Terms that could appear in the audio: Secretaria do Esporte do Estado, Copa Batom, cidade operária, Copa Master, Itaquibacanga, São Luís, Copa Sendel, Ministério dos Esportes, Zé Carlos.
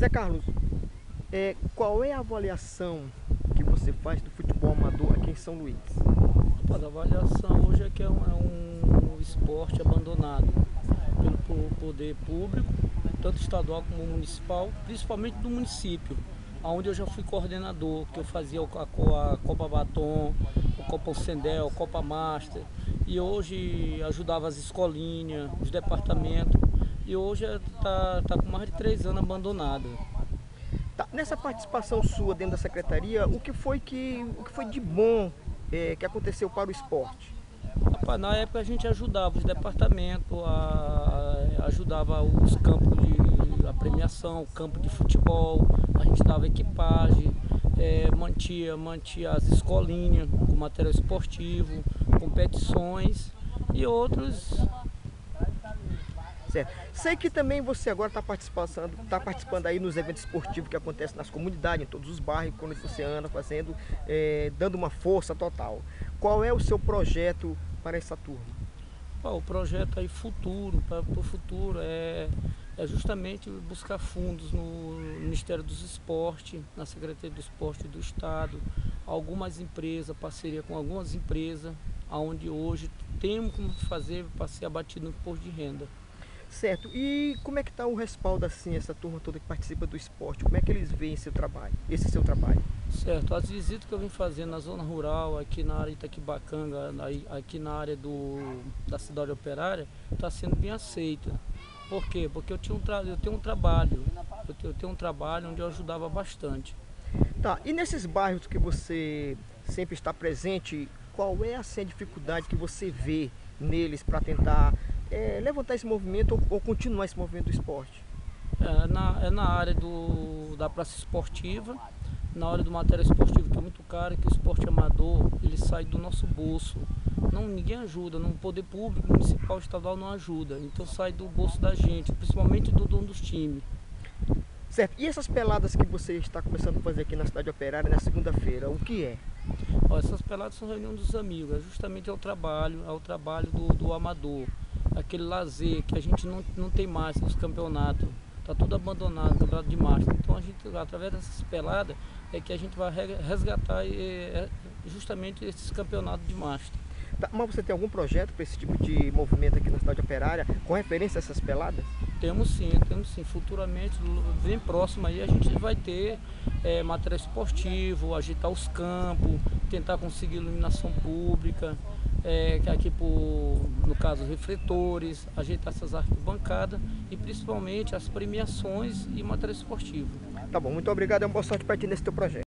Zé Carlos, qual é a avaliação que você faz do futebol amador aqui em São Luís? Rapaz, a avaliação hoje é que é um esporte abandonado pelo poder público, tanto estadual como municipal, principalmente do município, onde eu já fui coordenador, que eu fazia a Copa Batom, a Copa Sendel, a Copa Master, e hoje ajudava as escolinhas, os departamentos, e hoje está com mais de 3 anos abandonada. Tá. Nessa participação sua dentro da secretaria, o que foi de bom que aconteceu para o esporte? Rapaz, na época a gente ajudava os departamentos, ajudava os campos de premiação, campo de futebol, a gente dava equipagem, mantinha as escolinhas com material esportivo, competições e outros. Certo. Sei que também você agora está participando aí nos eventos esportivos que acontecem nas comunidades, em todos os bairros, quando você anda fazendo, dando uma força total. Qual é o seu projeto para essa turma? O projeto aí futuro, para o futuro, é justamente buscar fundos no Ministério dos Esportes, na Secretaria do Esporte do Estado, algumas empresas, parceria com algumas empresas, onde hoje temos como fazer para ser abatido no imposto de renda. Certo, e como é que está o respaldo assim, essa turma toda que participa do esporte? Como é que eles veem esse seu trabalho? Certo, as visitas que eu venho fazendo na zona rural, aqui na área de Itaquibacanga, aqui na área da cidade operária, está sendo bem aceita. Por quê? Porque eu tenho um trabalho onde eu ajudava bastante. Tá, e nesses bairros que você sempre está presente, qual é assim, a dificuldade que você vê neles para tentar levantar esse movimento ou continuar esse movimento do esporte? É na área da praça esportiva, na área do material esportivo, que é muito caro, que o esporte amador ele sai do nosso bolso. Ninguém ajuda, o poder público, municipal, estadual não ajuda, então sai do bolso da gente, principalmente do dono dos times. Certo, e essas peladas que você está começando a fazer aqui na cidade operária na segunda-feira, o que é? Essas peladas são reunião dos amigos, justamente é o trabalho do amador. Aquele lazer que a gente não tem mais, os campeonatos, está tudo abandonado, campeonato de marcha. Então a gente, através dessas peladas, é que a gente vai resgatar justamente esses campeonatos de marcha. Tá, mas você tem algum projeto para esse tipo de movimento aqui na cidade operária, com referência a essas peladas? Temos sim. Futuramente, bem próximo aí, a gente vai ter material esportivo, agitar os campos, tentar conseguir iluminação pública, aqui no caso refletores, ajeitar essas arquibancadas e principalmente as premiações e material esportivo. Tá bom, muito obrigado, é uma boa sorte para ti nesse teu projeto.